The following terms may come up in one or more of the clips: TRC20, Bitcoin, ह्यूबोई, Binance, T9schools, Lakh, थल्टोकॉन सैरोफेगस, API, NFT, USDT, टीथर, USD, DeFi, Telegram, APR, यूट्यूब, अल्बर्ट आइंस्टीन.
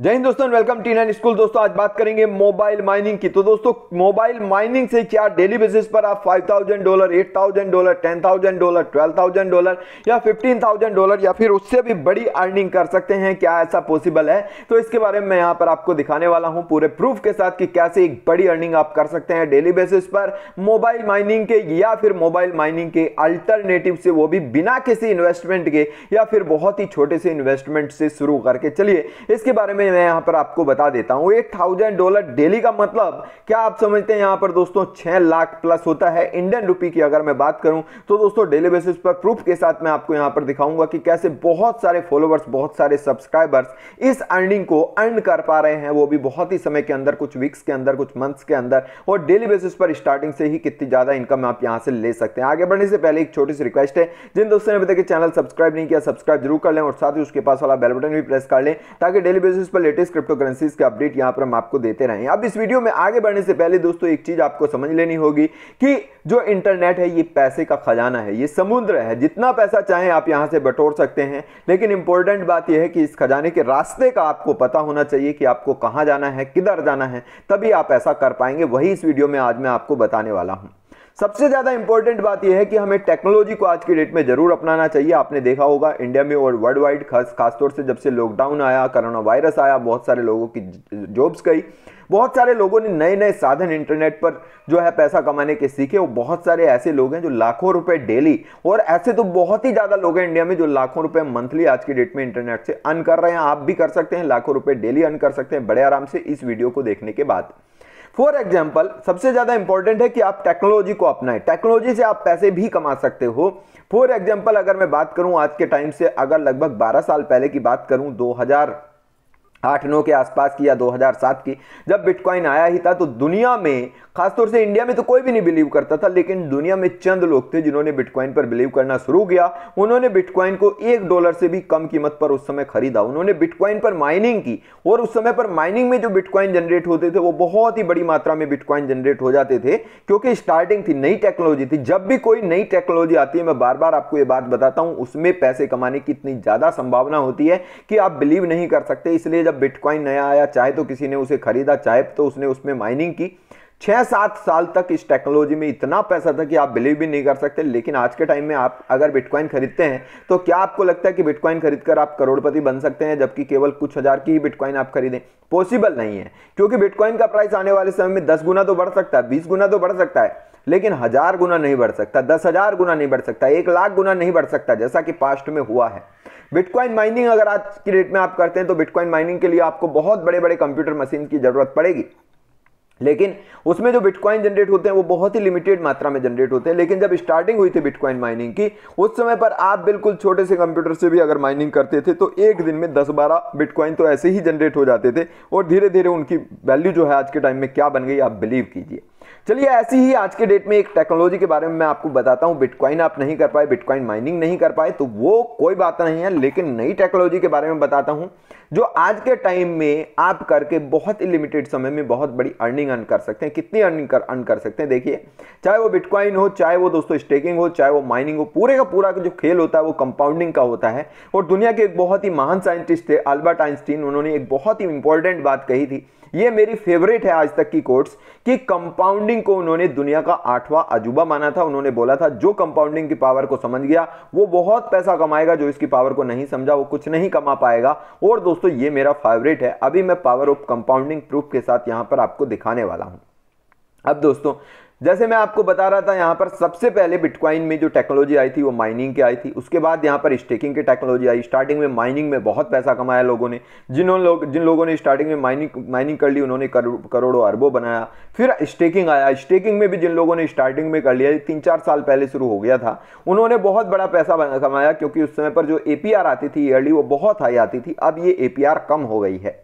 जय हिंद दोस्तों, welcome टी9 school. दोस्तों आज बात करेंगे मोबाइल माइनिंग की। तो दोस्तों मोबाइल माइनिंग से क्या डेली बेसिस पर आप $5000, $8000, $10000, $12000 या $15000 या फिर उससे भी बड़ी अर्निंग कर सकते हैं? क्या ऐसा पॉसिबल है? तो इसके बारे में यहाँ पर आपको दिखाने वाला हूँ पूरे प्रूफ के साथ कि कैसे एक बड़ी अर्निंग आप कर सकते हैं डेली बेसिस पर मोबाइल माइनिंग के, या फिर मोबाइल माइनिंग के अल्टरनेटिव से, वो भी बिना किसी इन्वेस्टमेंट के या फिर बहुत ही छोटे से इन्वेस्टमेंट से शुरू करके। चलिए इसके बारे में मैं यहां पर आपको बता देता हूं। $8000 डेली का मतलब क्या आप समझते हैं? यहां पर दोस्तों 6 लाख प्लस होता है इंडियन रुपी की अगर मैं बात करूं तो। दोस्तों डेली बेसिस पर प्रूफ के साथ मैं आपको यहां पर दिखाऊंगा कि कैसे बहुत सारे फॉलोअर्स, बहुत सारे सब्सक्राइबर्स इस अर्निंग को अर्न कर पा रहे हैं, वो भी बहुत ही समय के अंदर, कुछ वीक्स के अंदर, कुछ मंथ्स के अंदर, और डेली बेसिस पर स्टार्टिंग से ही कितनी ज्यादा इनकम आप यहां से ले सकते हैं। आगे बढ़ने से पहले एक छोटी सी रिक्वेस्ट है, जिन दोस्तों ने अभी तक चैनल सब्सक्राइब नहीं किया सब्सक्राइब जरूर कर लें, और साथ ही उसके पास वाला बेल बटन भी प्रेस कर लें ताकि डेली बेसिस पर लेटेस्ट क्रिप्टोकरेंसीज के अपडेट यहां पर हम आपको देते रहें। अब इस वीडियो में आगे बढ़ने से पहले दोस्तों एक चीज आपको समझ लेनी होगी कि जो इंटरनेट है ये पैसे का खजाना है, ये समुद्र है, जितना पैसा चाहें आप यहां से बटोर सकते हैं। लेकिन इंपॉर्टेंट बात यह है कि इस खजाने के रास्ते का आपको पता होना चाहिए कि आपको कहां जाना है, किधर जाना है, तभी आप ऐसा कर पाएंगे। वही इस वीडियो में आज मैं आपको बताने वाला हूं। सबसे ज़्यादा इंपॉर्टेंट बात यह है कि हमें टेक्नोलॉजी को आज की डेट में जरूर अपनाना चाहिए। आपने देखा होगा इंडिया में और वर्ल्ड वाइड, खासतौर से जब से लॉकडाउन आया, कोरोना वायरस आया, बहुत सारे लोगों की जॉब्स गई, बहुत सारे लोगों ने नए नए साधन इंटरनेट पर जो है पैसा कमाने के सीखे। वो बहुत सारे ऐसे लोग हैं जो लाखों रुपए डेली, और ऐसे तो बहुत ही ज़्यादा लोग हैं इंडिया में जो लाखों रुपए मंथली आज की डेट में इंटरनेट से अर्न कर रहे हैं। आप भी कर सकते हैं, लाखों रुपये डेली अर्न कर सकते हैं बड़े आराम से इस वीडियो को देखने के बाद। फॉर एग्जाम्पल सबसे ज़्यादा इंपॉर्टेंट है कि आप टेक्नोलॉजी को अपनाएं, टेक्नोलॉजी से आप पैसे भी कमा सकते हो। फॉर एग्जाम्पल अगर मैं बात करूं आज के टाइम से, अगर लगभग 12 साल पहले की बात करूं, 2008-09 के आसपास की या 2007 की, जब बिटकॉइन आया ही था, तो दुनिया में, खासतौर से इंडिया में तो कोई भी नहीं बिलीव करता था, लेकिन दुनिया में चंद लोग थे जिन्होंने बिटकॉइन पर बिलीव करना शुरू किया। उन्होंने बिटकॉइन को $1 से भी कम कीमत पर उस समय खरीदा, उन्होंने बिटकॉइन पर माइनिंग की, और उस समय पर माइनिंग में जो बिटकॉइन जनरेट होते थे वो बहुत ही बड़ी मात्रा में बिटकॉइन जनरेट हो जाते थे, क्योंकि स्टार्टिंग थी, नई टेक्नोलॉजी थी। जब भी कोई नई टेक्नोलॉजी आती है, मैं बार बार आपको ये बात बताता हूँ, उसमें पैसे कमाने की इतनी ज़्यादा संभावना होती है कि आप बिलीव नहीं कर सकते। इसलिए जब बिटकॉइन नया आया, चाहे तो किसी ने उसे खरीदा, चाहे तो उसने उसमें माइनिंग की, 6-7 साल तक इस टेक्नोलॉजी में इतना पैसा था कि आप बिलीव भी नहीं कर सकते। लेकिन आज के टाइम में आप अगर बिटकॉइन खरीदते हैं तो क्या आपको लगता है कि बिटकॉइन खरीदकर आप करोड़पति बन सकते हैं, जबकि केवल कुछ हज़ार की ही बिटकॉइन आप खरीदें? पॉसिबल नहीं है, क्योंकि बिटकॉइन का प्राइस आने वाले समय में 10 गुना तो बढ़ सकता है, 20 गुना तो बढ़ सकता है, लेकिन 1000 गुना नहीं बढ़ सकता, 10,000 गुना नहीं बढ़ सकता, 1,00,000 गुना नहीं बढ़ सकता, जैसा कि पास्ट में हुआ है। बिटकॉइन माइनिंग अगर आज की डेट में आप करते हैं तो बिटकॉइन माइनिंग के लिए आपको बहुत बड़े बड़े कंप्यूटर मशीन की ज़रूरत पड़ेगी, लेकिन उसमें जो बिटकॉइन जनरेट होते हैं वो बहुत ही लिमिटेड मात्रा में जनरेट होते हैं। लेकिन जब स्टार्टिंग हुई थी बिटकॉइन माइनिंग की, उस समय पर आप बिल्कुल छोटे से कंप्यूटर से भी अगर माइनिंग करते थे तो एक दिन में 10-12 बिटकॉइन तो ऐसे ही जनरेट हो जाते थे, और धीरे धीरे उनकी वैल्यू जो है आज के टाइम में क्या बन गई, आप बिलीव कीजिए। चलिए ऐसी ही आज के डेट में एक टेक्नोलॉजी के बारे में मैं आपको बताता हूँ। बिटकॉइन आप नहीं कर पाए, बिटकॉइन माइनिंग नहीं कर पाए तो वो कोई बात नहीं है, लेकिन नई टेक्नोलॉजी के बारे में बताता हूँ जो आज के टाइम में आप करके बहुत ही लिमिटेड समय में बहुत बड़ी अर्निंग अर्न कर सकते हैं। कितनी अर्निंग अर्न कर सकते हैं देखिए, चाहे वो बिटकॉइन हो, चाहे वो दोस्तों स्टेकिंग हो, चाहे वो माइनिंग हो, पूरे का पूरा जो खेल होता है वो कंपाउंडिंग का होता है। और दुनिया के एक बहुत ही महान साइंटिस्ट थे अल्बर्ट आइंस्टीन, उन्होंने एक बहुत ही इंपॉर्टेंट बात कही थी, ये मेरी फेवरेट है आज तक की कोट्स, कि कंपाउंडिंग को उन्होंने दुनिया का 8वां अजूबा माना था। उन्होंने बोला था जो कंपाउंडिंग की पावर को समझ गया वो बहुत पैसा कमाएगा, जो इसकी पावर को नहीं समझा वो कुछ नहीं कमा पाएगा। और दोस्तों ये मेरा फेवरेट है, अभी मैं पावर ऑफ कंपाउंडिंग प्रूफ के साथ यहाँ पर आपको दिखाने वाला हूँ। अब दोस्तों जैसे मैं आपको बता रहा था, यहाँ पर सबसे पहले बिटकॉइन में जो टेक्नोलॉजी आई थी वो माइनिंग की आई थी, उसके बाद यहाँ पर स्टेकिंग की टेक्नोलॉजी आई। स्टार्टिंग में माइनिंग में बहुत पैसा कमाया लोगों ने, जिन लोगों ने स्टार्टिंग में माइनिंग कर ली उन्होंने करोड़ों अरबों बनाया। फिर स्टेकिंग आया, स्टेकिंग में भी जिन लोगों ने स्टार्टिंग में कर लिया, 3-4 साल पहले शुरू हो गया था, उन्होंने बहुत बड़ा पैसा कमाया, क्योंकि उस समय पर जो APR आती थी ईयरली वो बहुत हाई आती थी, अब ये APR कम हो गई है।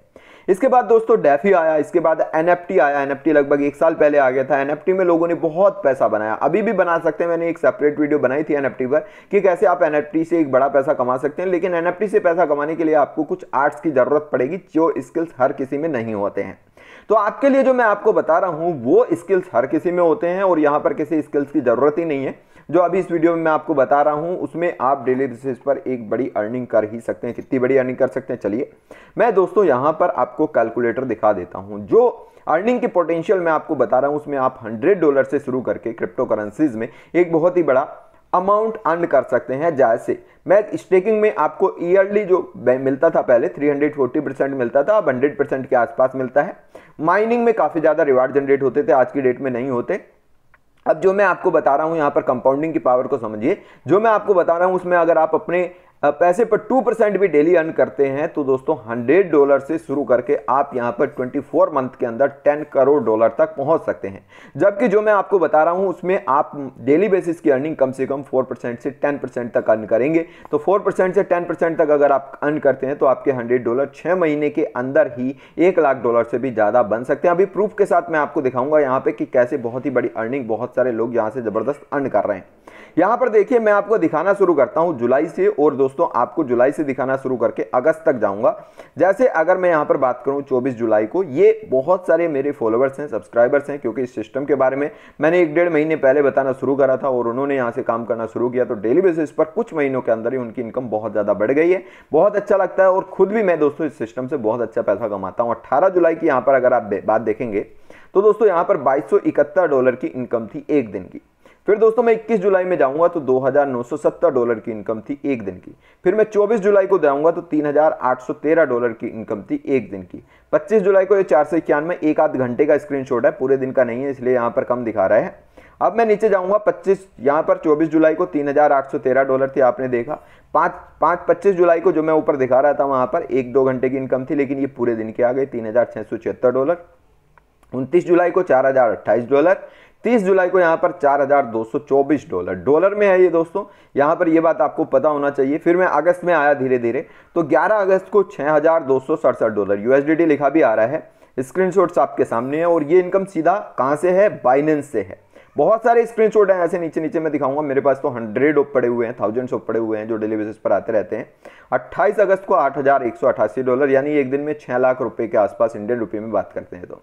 इसके बाद दोस्तों डेफी आया, इसके बाद NFT आया, NFT लगभग 1 साल पहले आ गया था। NFT में लोगों ने बहुत पैसा बनाया, अभी भी बना सकते हैं, मैंने एक सेपरेट वीडियो बनाई थी NFT पर कि कैसे आप NFT से एक बड़ा पैसा कमा सकते हैं। लेकिन NFT से पैसा कमाने के लिए आपको कुछ आर्ट्स की ज़रूरत पड़ेगी, जो स्किल्स हर किसी में नहीं होते हैं। तो आपके लिए जो मैं आपको बता रहा हूँ वो स्किल्स हर किसी में होते हैं, और यहाँ पर किसी स्किल्स की ज़रूरत ही नहीं है, जो अभी इस वीडियो में मैं आपको बता रहा हूं, उसमें आप डेली बेसिस पर एक बड़ी अर्निंग कर ही सकते हैं। कितनी बड़ी अर्निंग कर सकते हैं, चलिए मैं दोस्तों यहां पर आपको कैलकुलेटर दिखा देता हूं। जो अर्निंग की पोटेंशियल मैं आपको बता रहा हूं, उसमें आप $100 से शुरू करके क्रिप्टो करेंसीज में एक बहुत ही बड़ा अमाउंट अर्न कर सकते हैं। जैसे मैं स्टेकिंग में आपको ईयरली जो मिलता था पहले 340% मिलता था, अब 100% के आसपास मिलता है। माइनिंग में काफ़ी ज़्यादा रिवार्ड जनरेट होते थे, आज की डेट में नहीं होते। अब जो मैं आपको बता रहा हूँ यहाँ पर कंपाउंडिंग की पावर को समझिए। जो मैं आपको बता रहा हूँ उसमें अगर आप अपने पैसे पर 2% भी डेली अर्न करते हैं तो दोस्तों $100 से शुरू करके आप यहाँ पर 24 मंथ के अंदर $10 करोड़ तक पहुँच सकते हैं। जबकि जो मैं आपको बता रहा हूँ उसमें आप डेली बेसिस की अर्निंग कम से कम 4% से 10% तक अर्न करेंगे। तो 4% से 10% तक अगर आप अर्न करते हैं तो आपके $100 6 महीने के अंदर ही $1 लाख से भी ज़्यादा बन सकते हैं। अभी प्रूफ के साथ मैं आपको दिखाऊँगा यहाँ पर कि कैसे बहुत ही बड़ी अर्निंग बहुत सारे लोग यहाँ से ज़बरदस्त अर्न कर रहे हैं। यहाँ पर देखिए मैं आपको दिखाना शुरू करता हूँ जुलाई से, और दोस्तों आपको जुलाई से दिखाना शुरू करके अगस्त तक जाऊँगा। जैसे अगर मैं यहाँ पर बात करूँ 24 जुलाई को, ये बहुत सारे मेरे फॉलोअर्स हैं, सब्सक्राइबर्स हैं, क्योंकि इस सिस्टम के बारे में मैंने 1-1.5 महीने पहले बताना शुरू करा था और उन्होंने यहाँ से काम करना शुरू किया। तो डेली बेसिस पर कुछ महीनों के अंदर ही उनकी इनकम बहुत ज़्यादा बढ़ गई है, बहुत अच्छा लगता है। और खुद भी मैं दोस्तों इस सिस्टम से बहुत अच्छा पैसा कमाता हूँ। 18 जुलाई की यहाँ पर अगर आप बात देखेंगे तो दोस्तों यहाँ पर $2271 की इनकम थी एक दिन की। फिर दोस्तों मैं 21 जुलाई में जाऊंगा तो $2970 की इनकम थी एक दिन की। फिर मैं 24 जुलाई को जाऊंगा तो $3813 की इनकम थी एक दिन की। 25 जुलाई को ये 491, एक आध घंटे का स्क्रीनशॉट है, पूरे दिन का नहीं है इसलिए यहाँ पर कम दिखा रहा है। अब मैं नीचे जाऊंगा 25, यहाँ पर 24 जुलाई को $3813 थी, आपने देखा। 25 जुलाई को जो मैं ऊपर दिखा रहा था वहाँ पर 1-2 घंटे की इनकम थी, लेकिन ये पूरे दिन की आ गई $3676। 29 जुलाई को $4028। 30 जुलाई को यहाँ पर $4224, डॉलर में है ये दोस्तों, यहाँ पर ये बात आपको पता होना चाहिए। फिर मैं अगस्त में आया धीरे धीरे, तो 11 अगस्त को $6267 USDT लिखा भी आ रहा है, स्क्रीनशॉट्स आपके सामने है। और ये इनकम सीधा कहाँ से है, बाइनेंस से है। बहुत सारे स्क्रीनशॉट हैं ऐसे, नीचे नीचे मैं दिखाऊंगा। मेरे पास तो 100 ऑफ पड़े हुए हैं, 1000 ऑफ पड़े हुए हैं जो डेली बेसिस पर आते रहते हैं। 28 अगस्त को $8188, यानी एक दिन में ₹6 लाख के आसपास, इंडियन रुपये में बात करते हैं तो।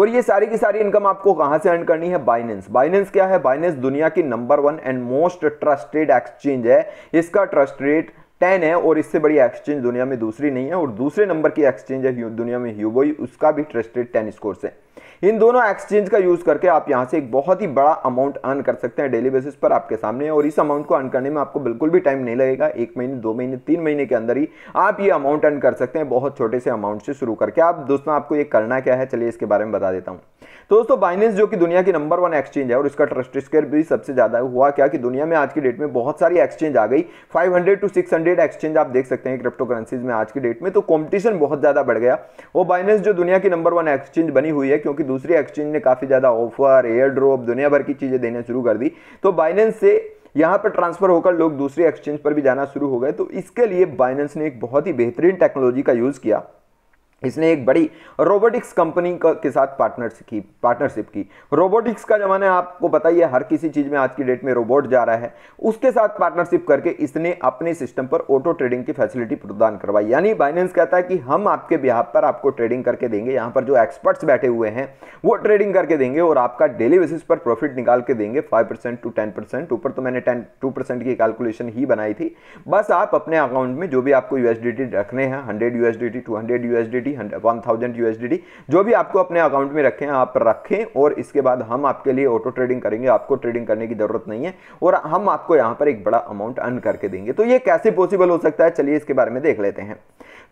और ये सारी की सारी इनकम आपको कहाँ से अर्न करनी है, बाइनेंस। बाइनेंस क्या है, बाइनेंस दुनिया की number 1 and most trusted exchange है। इसका ट्रस्ट रेट 10 है और इससे बड़ी एक्सचेंज दुनिया में दूसरी नहीं है। और दूसरे नंबर की एक्सचेंज है दुनिया में ह्यूबोई, उसका भी ट्रस्ट रेट 10 स्कोर है। इन दोनों एक्सचेंज का यूज़ करके आप यहाँ से एक बहुत ही बड़ा अमाउंट अर्न कर सकते हैं डेली बेसिस पर, आपके सामने है। और इस अमाउंट को अर्न करने में आपको बिल्कुल भी टाइम नहीं लगेगा, 1 महीने 2 महीने 3 महीने के अंदर ही आप ये अमाउंट अर्न कर सकते हैं, बहुत छोटे से अमाउंट से शुरू करके। आप दोस्तों आपको ये करना क्या है, चलिए इसके बारे में बता देता हूँ। तो दोस्तों बाइनेंस जो कि दुनिया की नंबर 1 एक्सचेंज है और इसका ट्रस्ट स्केयर भी सबसे ज़्यादा हुआ। क्या कि दुनिया में आज की डेट में बहुत सारी एक्सचेंज आ गई, 500 से 600 एक्सचेंज आप देख सकते हैं क्रिप्टो करेंसीज में आज की डेट में। तो कॉम्पिटिशन बहुत ज़्यादा बढ़ गया। वो बाइनेंस जो दुनिया की नंबर 1 एक्सचेंज बनी हुई है, क्योंकि दूसरी एक्सचेंज ने काफ़ी ज़्यादा ऑफर, एयर ड्रॉप, दुनिया भर की चीज़ें देने शुरू कर दी। तो बाइनेंस से यहाँ पर ट्रांसफर होकर लोग दूसरी एक्सचेंज पर भी जाना शुरू हो गए। तो इसके लिए बाइनेंस ने एक बहुत ही बेहतरीन टेक्नोलॉजी का यूज़ किया। इसने एक बड़ी रोबोटिक्स कंपनी के साथ पार्टनरशिप की। रोबोटिक्स का ज़माना आपको पता ही है, हर किसी चीज़ में आज की डेट में रोबोट जा रहा है। उसके साथ पार्टनरशिप करके इसने अपने सिस्टम पर ऑटो ट्रेडिंग की फैसिलिटी प्रदान करवाई। यानी बाइनेंस कहता है कि हम आपके बिहाव पर आपको ट्रेडिंग करके देंगे, यहाँ पर जो एक्सपर्ट्स बैठे हुए हैं वो ट्रेडिंग करके देंगे और आपका डेली बेसिस पर प्रॉफिट निकाल के देंगे 5% to 10%। ऊपर तो मैंने 2% की कैलकुलेशन ही बनाई थी। बस आप अपने अकाउंट में जो भी आपको USDT रखने हैं, 100 USDT 200 USDT 1000 USDT, जो भी आपको अपने अकाउंट में रखें आप रखें, और इसके बाद हम आपके लिए ऑटो ट्रेडिंग करेंगे, आपको ट्रेडिंग करने की जरूरत नहीं है, और हम आपको यहाँ पर एक बड़ा अमाउंट अर्न करके देंगे। तो ये कैसे पॉसिबल हो सकता है, चलिए इसके बारे में देख लेते हैं।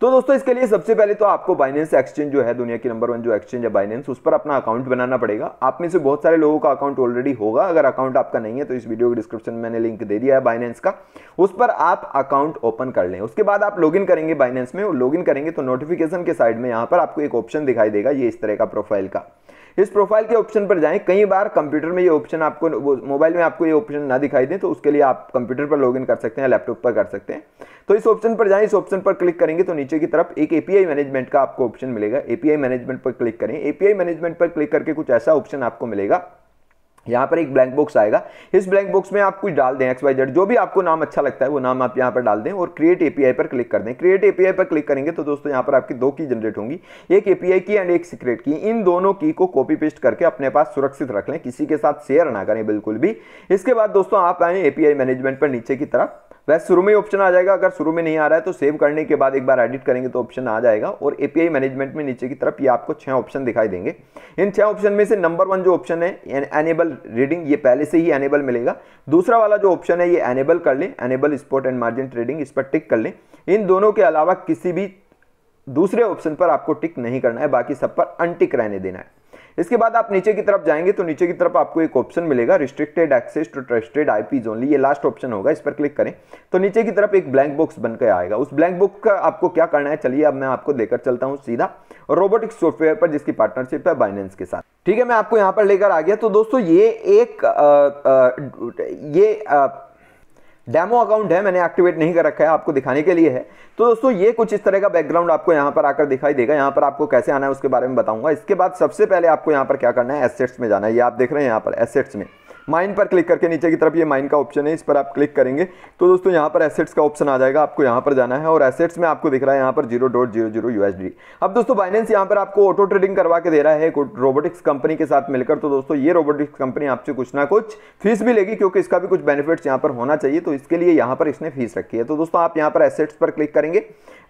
तो दोस्तों इसके लिए सबसे पहले तो आपको बाइनेंस एक्सचेंज जो है, दुनिया की नंबर 1 जो एक्सचेंज है बाइनेंस, उस पर अपना अकाउंट बनाना पड़ेगा। आप में से बहुत सारे लोगों का अकाउंट ऑलरेडी होगा। अगर अकाउंट आपका नहीं है तो इस वीडियो के डिस्क्रिप्शन में मैंने लिंक दे दिया है बाइनेंस का, उस पर आप अकाउंट ओपन कर लें। उसके बाद आप लॉगिन करेंगे बाइनेंस में, और लॉगिन करेंगे तो नोटिफिकेशन के साइड में यहाँ पर आपको एक ऑप्शन दिखाई देगा, ये इस तरह का प्रोफाइल का। इस प्रोफाइल के ऑप्शन पर जाएं। कई बार कंप्यूटर में ये ऑप्शन आपको, मोबाइल में आपको ये ऑप्शन ना दिखाई दे तो उसके लिए आप कंप्यूटर पर लॉगिन कर सकते हैं, लैपटॉप पर कर सकते हैं। तो इस ऑप्शन पर जाएं, इस ऑप्शन पर क्लिक करेंगे तो नीचे की तरफ एक API मैनेजमेंट का आपको ऑप्शन मिलेगा। API मैनेजमेंट पर क्लिक करें। API मैनेजमेंट पर क्लिक करके कुछ ऐसा ऑप्शन आपको मिलेगा यहाँ पर एक ब्लैंक बॉक्स आएगा, इस ब्लैंक बॉक्स में आप कुछ डाल दें, एक्स वाई जेड जो भी आपको नाम अच्छा लगता है वो नाम आप यहाँ पर डाल दें और क्रिएट एपीआई पर क्लिक कर दें। क्रिएट एपीआई पर क्लिक करेंगे तो दोस्तों यहाँ पर आपकी दो की जनरेट होंगी, एक एपीआई की एंड एक सीक्रेट की। इन दोनों की को कॉपी पेस्ट करके अपने पास सुरक्षित रख लें, किसी के साथ शेयर ना करें बिल्कुल भी। इसके बाद दोस्तों आप आएँ एपीआई मैनेजमेंट पर नीचे की तरफ, वैसे शुरू में ही ऑप्शन आ जाएगा, अगर शुरू में नहीं आ रहा है तो सेव करने के बाद एक बार एडिट करेंगे तो ऑप्शन आ जाएगा। और एपीआई मैनेजमेंट में नीचे की तरफ ये आपको 6 ऑप्शन दिखाई देंगे। इन 6 ऑप्शन में से नंबर 1 जो ऑप्शन है एनेबल रीडिंग, ये पहले से ही एनेबल मिलेगा। दूसरा वाला जो ऑप्शन है ये एनेबल कर लें, enable spot and margin trading, इस पर टिक कर लें। इन दोनों के अलावा किसी भी दूसरे ऑप्शन पर आपको टिक नहीं करना है, बाकी सब पर अनटिक रहने देना है। इसके बाद आप नीचे की तरफ जाएंगे तो नीचे की तरफ आपको एक ऑप्शन मिलेगा restricted access to trusted IPs only, ये लास्ट ऑप्शन होगा, इस पर क्लिक करें तो नीचे की तरफ एक ब्लैंक बॉक्स बनकर आएगा। उस ब्लैंक बॉक्स का आपको क्या करना है, चलिए अब मैं आपको लेकर चलता हूँ सीधा रोबोटिक सॉफ्टवेयर पर जिसकी पार्टनरशिप है बाइनेंस के साथ। ठीक है, मैं आपको यहाँ पर लेकर आ गया। तो दोस्तों ये एक डेमो अकाउंट है, मैंने एक्टिवेट नहीं कर रखा है, आपको दिखाने के लिए है। तो दोस्तों ये कुछ इस तरह का बैकग्राउंड आपको यहाँ पर आकर दिखाई देगा। यहाँ पर आपको कैसे आना है उसके बारे में बताऊंगा। इसके बाद सबसे पहले आपको यहाँ पर क्या करना है, एसेट्स में जाना है। ये आप देख रहे हैं यहाँ पर एसेट्स में माइन पर क्लिक करके नीचे की तरफ ये माइन का ऑप्शन है, इस पर आप क्लिक करेंगे तो दोस्तों यहाँ पर एसेट्स का ऑप्शन आ जाएगा। आपको यहाँ पर जाना है और एसेट्स में आपको दिख रहा है यहाँ पर 0.00 USD। अब दोस्तों बाइनेंस यहाँ पर आपको ऑटो ट्रेडिंग करवा के दे रहा है रोबोटिक्स कंपनी के साथ मिलकर। तो दोस्तों ये रोबोटिक्स कंपनी आपसे कुछ ना कुछ फीस भी लेगी, क्योंकि इसका भी कुछ बेनिफिट्स यहाँ पर होना चाहिए, तो इसके लिए यहाँ पर इसने फीस रखी है। तो दोस्तों आप यहाँ पर एसेट्स पर क्लिक करेंगे,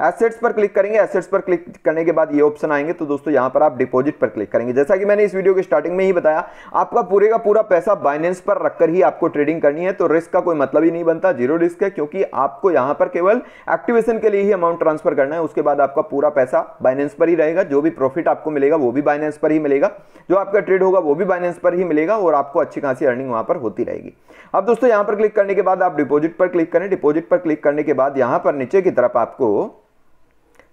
एसेट्स पर क्लिक करेंगे, एसेट्स पर क्लिक करने के बाद ये ऑप्शन आएंगे। तो दोस्तों यहाँ पर आप डिपॉजिट पर क्लिक करेंगे। जैसा कि मैंने इस वीडियो के स्टार्टिंग में ही बताया, आपका पूरे का पूरा पैसा बाइनेंस पर रखकर ही आपको ट्रेडिंग करनी है, तो रिस्क का कोई मतलब ही नहीं बनता, जीरो रिस्क है, क्योंकि आपको यहाँ पर केवल एक्टिवेशन के लिए ही अमाउंट ट्रांसफर करना है। उसके बाद आपका पूरा पैसा बाइनेंस पर ही रहेगा, जो भी प्रॉफिट आपको मिलेगा वो भी बाइनेंस पर ही मिलेगा, जो आपका ट्रेड होगा वो भी बाइनेंस पर ही मिलेगा और आपको अच्छी खासी अर्निंग वहाँ पर होती रहेगी। अब दोस्तों यहाँ पर क्लिक करने के बाद आप डिपॉजिट पर क्लिक करें, डिपॉजिट पर क्लिक करने के बाद यहाँ पर नीचे की तरफ आपको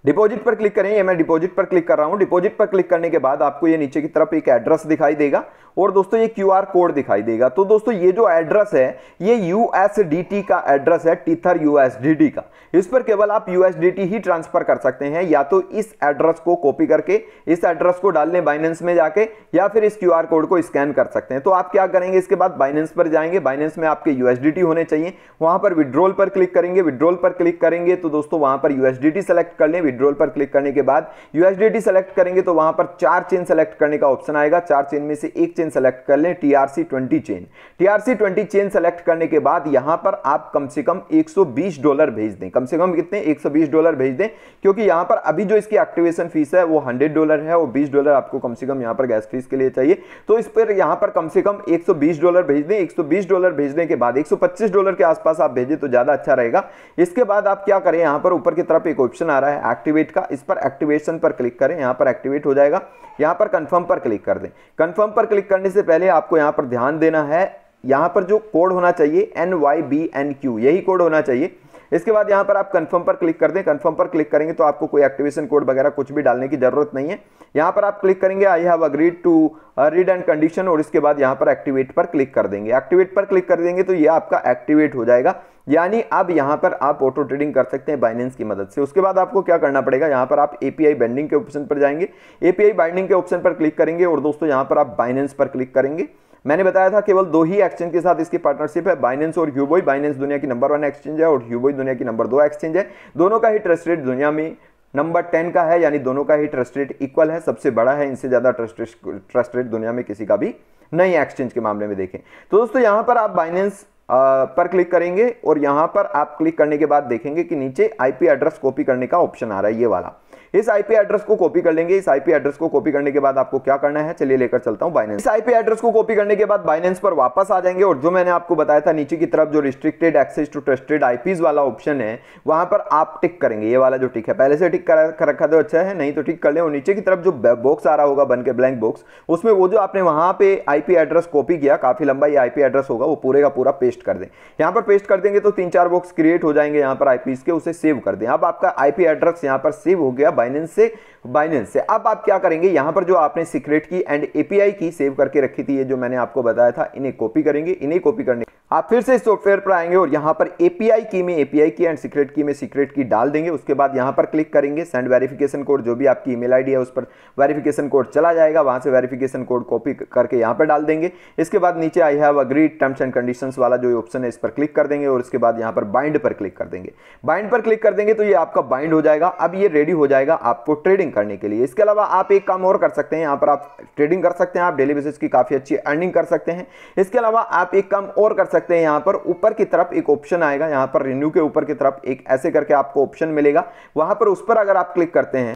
डिपॉजिट पर क्लिक करें। ये मैं डिपॉजिट पर क्लिक कर रहा हूँ। डिपॉजिट पर क्लिक करने के बाद आपको ये नीचे की तरफ एक एड्रेस दिखाई देगा और दोस्तों ये क्यूआर कोड दिखाई देगा। तो दोस्तों ये जो एड्रेस है ये USDT का एड्रेस है, टीथर USDT का। इस पर केवल आप USDT ही ट्रांसफर कर सकते हैं, या तो इस एड्रेस को कॉपी करके इस एड्रेस को डाल लें बाइनेंस में जाके, या फिर इस क्यूआर कोड को स्कैन कर सकते हैं। तो आप क्या करेंगे, इसके बाद बाइनेंस पर जाएंगे, बाइनेंस में आपके USDT होने चाहिए, वहां पर विड्रॉल पर क्लिक करेंगे। विड्रॉल पर क्लिक करेंगे तो दोस्तों वहां पर USDT सेलेक्ट कर लें। विड्रॉल पर क्लिक करने के बाद USDT सेलेक्ट करेंगे तो वहां पर 4 चेन सेलेक्ट करने का ऑप्शन आएगा। 4 चेन में से एक चेन सेलेक्ट कर लें, TRC20 chain. TRC20 chain select करने के बाद यहां पर आप कम से कम $120 भेज दें। कम से कम कितने, $120 भेज दें, क्योंकि यहां पर अभी जो इसकी एक्टिवेशन फीस है वो $100 है और $20 आपको कम से कम यहां पर गैस फीस के लिए चाहिए। तो इस पर यहां पर कम से कम $120 भेज दें। $120 भेजने के बाद $125 के आसपास आप भेजें तो ज्यादा अच्छा रहेगा। इसके बाद आप क्या करें, यहां पर ऊपर की तरफ एक ऑप्शन आ रहा है एक्टिवेट का, इस पर एक्टिवेशन पर क्लिक करें। यहां पर एक्टिवेट हो जाएगा, यहां पर कंफर्म पर क्लिक कर दें। कंफर्म पर क्लिक करने से पहले आपको यहां पर ध्यान देना है, यहां पर जो कोड होना चाहिए NYBNQ, यही कोड होना चाहिए। इसके बाद यहां पर आप कंफर्म पर क्लिक कर दें। कंफर्म पर क्लिक करेंगे तो आपको कोई एक्टिवेशन कोड वगैरह कुछ भी डालने की जरूरत नहीं है। यहां पर आप क्लिक करेंगे I have agreed to read and condition और इसके बाद यहां पर एक्टिवेट पर क्लिक कर देंगे। एक्टिवेट पर क्लिक कर देंगे तो ये आपका एक्टिवेट हो जाएगा, यानी अब यहाँ पर आप ऑटो ट्रेडिंग कर सकते हैं बाइनेंस की मदद से। उसके बाद आपको क्या करना पड़ेगा, यहाँ पर आप एपीआई बाइंडिंग के ऑप्शन पर जाएंगे, एपीआई बाइंडिंग के ऑप्शन पर क्लिक करेंगे और दोस्तों यहाँ पर आप बाइनेंस पर क्लिक करेंगे। मैंने बताया था केवल 2 ही एक्सचेंज के साथ इसकी पार्टनरशिप है, बाइनेंस और ह्यूबोई। बाइनेंस दुनिया की नंबर 1 एक्सचेंज है और ह्यूबोई दुनिया की नंबर 2 एक्सचेंज है। दोनों का ही ट्रस्ट रेट दुनिया में नंबर 10 का है, यानी दोनों का ही ट्रस्ट रेट इक्वल है, सबसे बड़ा है। इनसे ज़्यादा ट्रस्ट रेट दुनिया में किसी का भी नहीं एक्सचेंज के मामले में देखें तो। दोस्तों यहाँ पर आप बाइनेंस पर क्लिक करेंगे और यहाँ पर आप क्लिक करने के बाद देखेंगे कि नीचे IP एड्रेस कॉपी करने का ऑप्शन आ रहा है, ये वाला। इस IP एड्रेस को कॉपी कर लेंगे। इस IP एड्रेस को कॉपी करने के बाद आपको क्या करना है, चलिए लेकर चलता हूं बाइनेंस। इस IP एड्रेस को कॉपी करने के बाद बाइनेंस पर वापस आ जाएंगे और जो मैंने आपको बताया था नीचे की तरफ जो restricted access to trusted IPs वाला ऑप्शन है वहां पर आप टिक करेंगे। ये वाला जो टिक है, पहले से टिक कर रखा तो अच्छा है, नहीं तो टिक कर लें। और नीचे की तरफ जो बॉक्स आ रहा होगा बन के ब्लैंक बॉक्स, उसमें वो जो आपने वहां पे IP एड्रेस कॉपी किया, काफी लंबा ये IP एड्रेस होगा, वो पूरे का पूरा पेस्ट कर दें। यहाँ पर पेस्ट कर देंगे तो 3-4 बॉक्स क्रिएट हो जाएंगे यहाँ पर आईपीज के, उसे सेव कर दें। अब आपका IP एड्रेस यहाँ पर सेव हो गया बाइनेंस से। अब आप क्या करेंगे, यहां पर जो आपने सीक्रेट की एंड API की सेव करके रखी थी, ये जो मैंने आपको बताया था, इन्हें कॉपी करेंगे। इन्हें कॉपी करने आप फिर से इस सॉफ्टवेयर पर आएंगे और यहाँ पर एपीआई की में एपीआई की एंड सीक्रेट की में सीक्रेट की डाल देंगे। उसके बाद यहाँ पर क्लिक करेंगे सेंड वेरिफिकेशन कोड, जो भी आपकी ईमेल आईडी है उस पर वेरिफिकेशन कोड चला जाएगा। वहाँ से वेरिफिकेशन कोड कॉपी करके यहाँ पर डाल देंगे। इसके बाद नीचे I have agreed terms and conditions वाला जो ऑप्शन है इस पर क्लिक कर देंगे और उसके बाद यहाँ पर बाइंड पर क्लिक कर देंगे। बाइंड पर क्लिक कर देंगे तो ये आपका बाइंड हो जाएगा। अब ये रेडी हो जाएगा आपको ट्रेडिंग करने के लिए। इसके अलावा आप एक काम और कर सकते हैं, यहाँ पर आप ट्रेडिंग कर सकते हैं, आप डेली बेसिस की काफ़ी अच्छी अर्निंग कर सकते हैं। इसके अलावा आप एक काम और कर सकते हैं, यहाँ पर ऊपर की तरफ एक ऑप्शन आएगा, यहाँ पर रिन्यू के ऊपर की तरफ एक ऐसे करके आपको ऑप्शन मिलेगा, वहां पर उस पर अगर आप क्लिक करते हैं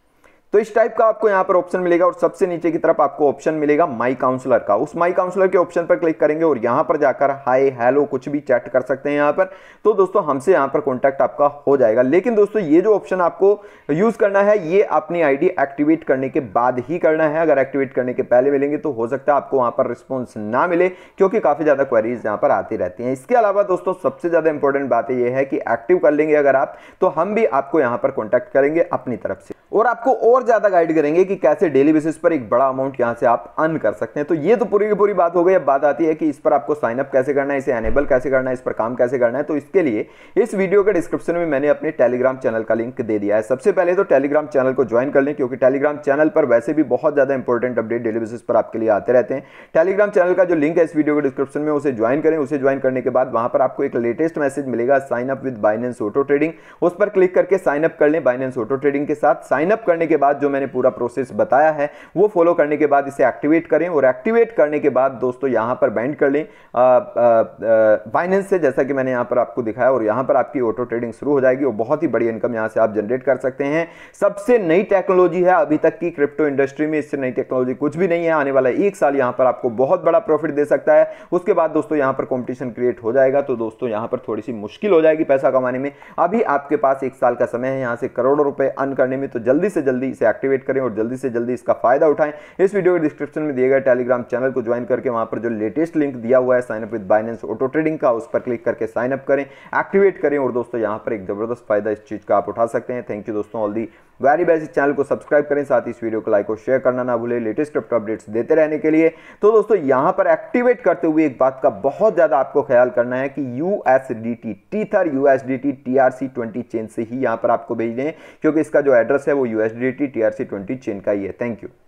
तो इस टाइप का आपको यहाँ पर ऑप्शन मिलेगा। और सबसे नीचे की तरफ आपको ऑप्शन मिलेगा माई काउंसलर का। उस माई काउंसलर के ऑप्शन पर क्लिक करेंगे और यहाँ पर जाकर हाय हेलो कुछ भी चैट कर सकते हैं यहाँ पर। तो दोस्तों हमसे यहाँ पर कॉन्टैक्ट आपका हो जाएगा। लेकिन दोस्तों ये जो ऑप्शन आपको यूज़ करना है ये अपनी आईडी एक्टिवेट करने के बाद ही करना है। अगर एक्टिवेट करने के पहले मिलेंगे तो हो सकता है आपको वहाँ पर रिस्पॉन्स ना मिले, क्योंकि काफ़ी ज़्यादा क्वेरीज यहाँ पर आती रहती हैं। इसके अलावा दोस्तों सबसे ज़्यादा इंपॉर्टेंट बात यह है कि एक्टिव कर लेंगे अगर आप, तो हम भी आपको यहाँ पर कॉन्टैक्ट करेंगे अपनी तरफ से और आपको और ज़्यादा गाइड करेंगे कि कैसे डेली बेसिस पर एक बड़ा अमाउंट यहाँ से आप अर्न कर सकते हैं। तो ये तो पूरी की पूरी बात हो गई। अब बात आती है कि इस पर आपको साइन अप कैसे करना है, इसे एनेबल कैसे करना है, इस पर काम कैसे करना है। तो इसके लिए इस वीडियो के डिस्क्रिप्शन में मैंने अपने टेलीग्राम चैनल का लिंक दे दिया है। सबसे पहले तो टेलीग्राम चैनल को ज्वाइन कर लें, क्योंकि टेलीग्राम चैनल पर वैसे भी बहुत ज़्यादा इंपॉर्टेंट अपडेट डेली बेसिस पर आपके लिए आते रहते हैं। टेलीग्राम चैनल का जो लिंक है इस वीडियो के डिस्क्रिप्शन में, उसे ज्वाइन करें। उसे ज्वाइन करने के बाद वहाँ पर आपको एक लेटेस्ट मैसेज मिलेगा sign up with Binance auto trading. उस पर क्लिक करके साइन अप कर लें बाइनेंस ऑटो ट्रेडिंग के साथ। साइन अप करने के बाद जो मैंने पूरा प्रोसेस बताया है वो फॉलो करने के बाद इसे एक्टिवेट करें और एक्टिवेट करने के बाद दोस्तों यहां पर बाइंड कर लें बाइनेंस से, जैसा कि मैंने यहां पर आपको दिखाया। और यहां पर आपकी ऑटो ट्रेडिंग शुरू हो जाएगी और बहुत ही बड़ी इनकम यहां से आप जनरेट कर सकते हैं। सबसे नई टेक्नोलॉजी है अभी तक की क्रिप्टो इंडस्ट्री में, इससे नई टेक्नोलॉजी कुछ भी नहीं है। आने वाला एक साल यहां पर आपको बहुत बड़ा प्रॉफिट दे सकता है। उसके बाद दोस्तों यहां पर कॉम्पिटिशन क्रिएट हो जाएगा, तो दोस्तों यहां पर थोड़ी सी मुश्किल हो जाएगी पैसा कमाने में। अभी आपके पास एक साल का समय है यहां से करोड़ों रुपए अर्न करने में, तो जल्दी से जल्दी इसे एक्टिवेट करें और जल्दी से जल्दी इसका फायदा उठाएं। इस वीडियो के डिस्क्रिप्शन में दिए गए टेलीग्राम चैनल को ज्वाइन करके वहां पर जो लेटेस्ट लिंक दिया हुआ है sign up with Binance auto trading का, उस पर क्लिक करके साइन अप करें, एक्टिवेट करें। और दोस्तों यहां पर एक जबरदस्त फायदा इस चीज का आप उठा सकते हैं। थैंक यू दोस्तों, ऑल दी वेरी बेस्ट। इस चैनल को सब्सक्राइब करें, साथ ही इस वीडियो को लाइक और शेयर करना ना भूलें लेटेस्ट क्रिप्टो अपडेट्स देते रहने के लिए। तो दोस्तों यहां पर एक्टिवेट करते हुए एक बात का बहुत ज्यादा आपको ख्याल करना है कि USDT टीथर USDT TRC20 chain से ही यहां पर आपको भेज दें, क्योंकि इसका जो एड्रेस है वो USDT TRC20 चेन का ही है। Thank you.